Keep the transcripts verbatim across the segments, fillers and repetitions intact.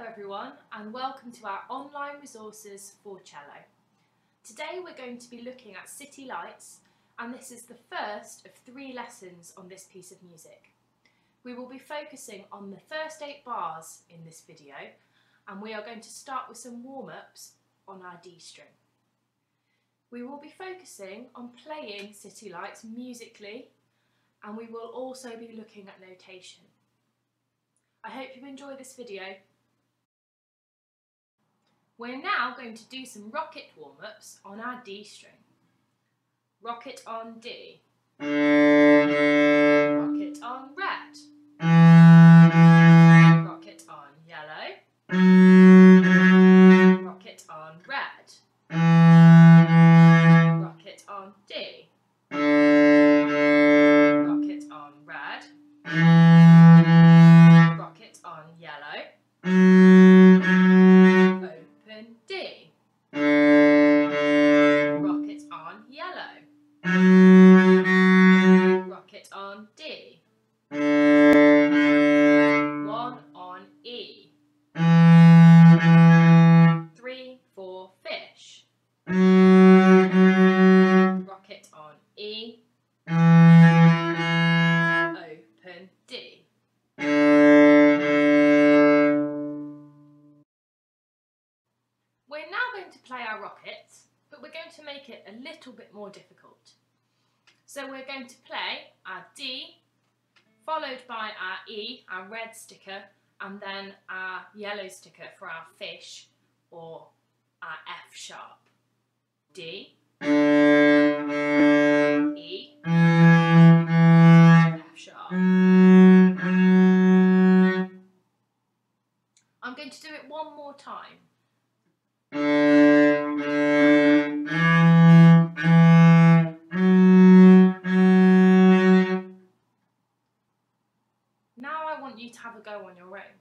Hello everyone, and welcome to our online resources for cello. Today we're going to be looking at City Lights, and this is the first of three lessons on this piece of music. We will be focusing on the first eight bars in this video, and we are going to start with some warm-ups on our D string. We will be focusing on playing City Lights musically, and we will also be looking at notation. I hope you enjoy this video. We're now going to do some rocket warm-ups on our D string. Rocket on D. Rocket on red. Rocket on yellow. Rocket on red. Rocket on D. Rocket on red. Rocket on yellow. Bit more difficult. So we're going to play our D, followed by our E, our red sticker, and then our yellow sticker for our fish or our F sharp. D, E, F sharp. I'm going to do it one more time. Have a go on your own.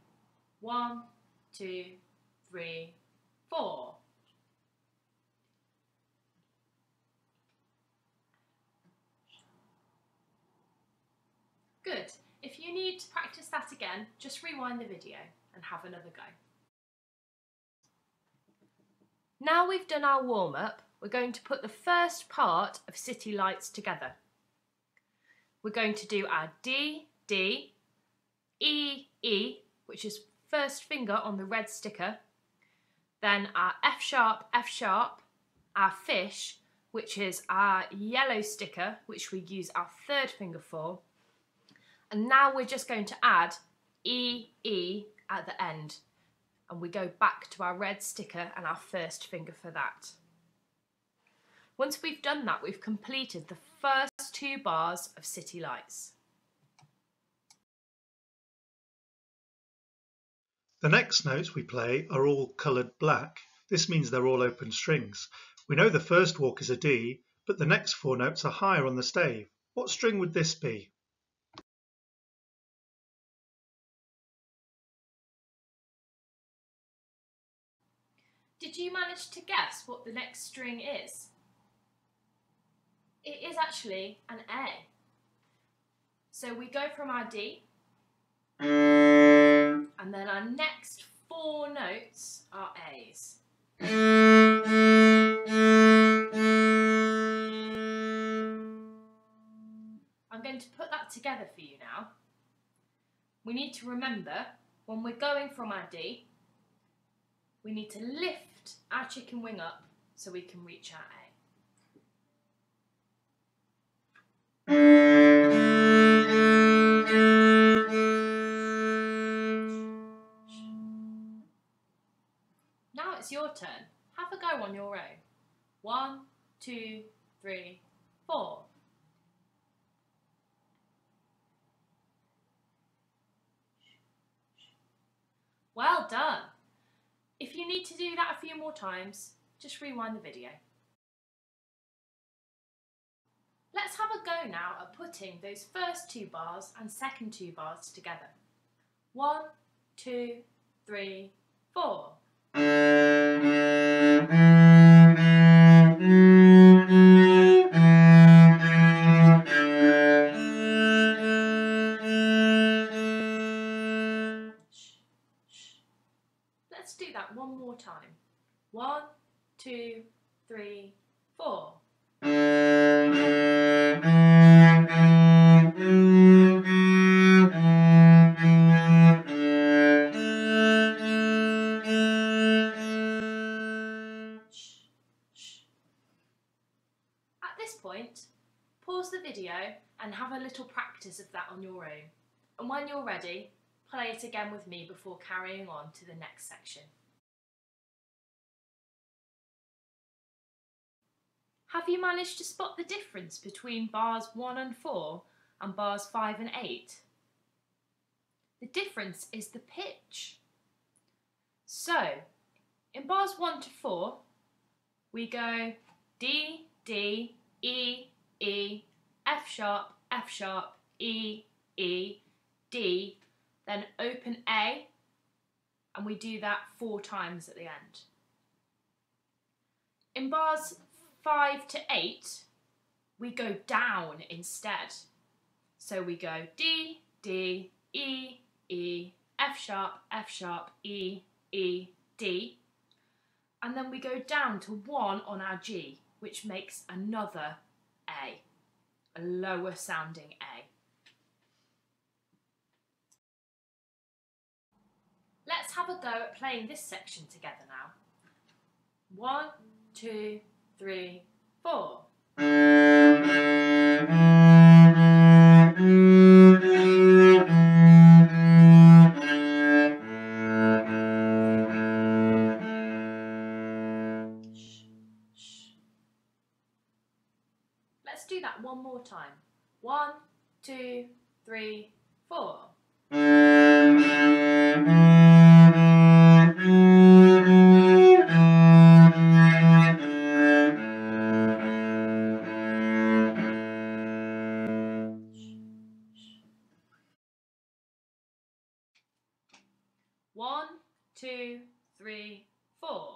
One, two, three, four. Good. If you need to practice that again, just rewind the video and have another go. Now we've done our warm-up, we're going to put the first part of City Lights together. We're going to do our D, D, E, E, which is first finger on the red sticker, then our F sharp, F sharp, our fish, which is our yellow sticker, which we use our third finger for, and now we're just going to add E, E at the end, and we go back to our red sticker and our first finger for that. Once we've done that, we've completed the first two bars of City Lights. The next notes we play are all coloured black. This means they're all open strings. We know the first walk is a D, but the next four notes are higher on the stave. What string would this be? Did you manage to guess what the next string is? It is actually an A. So we go from our D, and then our next four notes are A's. I'm going to put that together for you now. We need to remember when we're going from our D, we need to lift our chicken wing up so we can reach our A. It's your turn. Have a go on your own. One, two, three, four. Well done. If you need to do that a few more times, just rewind the video. Let's have a go now at putting those first two bars and second two bars together. One, two, three, four. Let's do that one more time. One, two, three, four. At this point, pause the video and have a little practice of that on your own. And when you're ready, play it again with me before carrying on to the next section. Have you managed to spot the difference between bars one and four and bars five and eight? The difference is the pitch. So, in bars one to four, we go D, D, E, E, F sharp, F sharp, E, E, D, then open A, and we do that four times at the end. In bars five to eight, we go down instead. So we go D, D, E, E, F sharp, F sharp, E, E, D, and then we go down to one on our G, which makes another A, a lower sounding A. Let's have a go at playing this section together now. One, two, three, four. Let's do that one more time. One, two, three, four. One, two, three, four.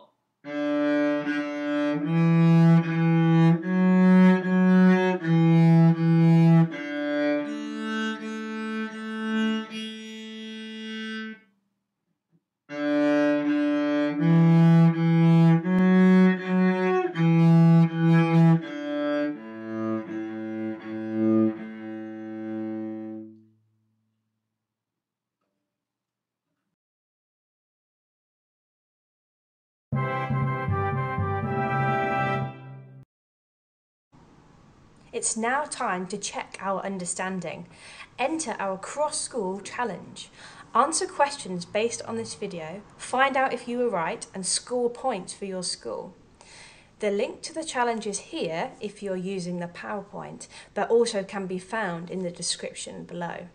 It's now time to check our understanding. Enter our cross-school challenge. Answer questions based on this video, find out if you were right, and score points for your school. The link to the challenge is here if you're using the PowerPoint, but also can be found in the description below.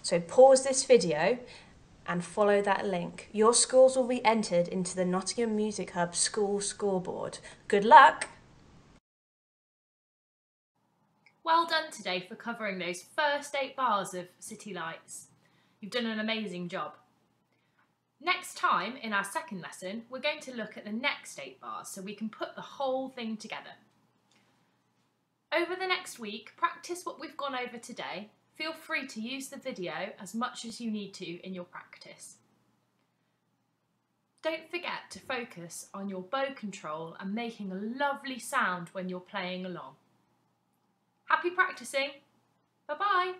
So pause this video and follow that link. Your scores will be entered into the Nottingham Music Hub School Scoreboard. Good luck! Well done today for covering those first eight bars of City Lights. You've done an amazing job. Next time in our second lesson, we're going to look at the next eight bars so we can put the whole thing together. Over the next week, practice what we've gone over today. Feel free to use the video as much as you need to in your practice. Don't forget to focus on your bow control and making a lovely sound when you're playing along. Happy practicing! Bye-bye!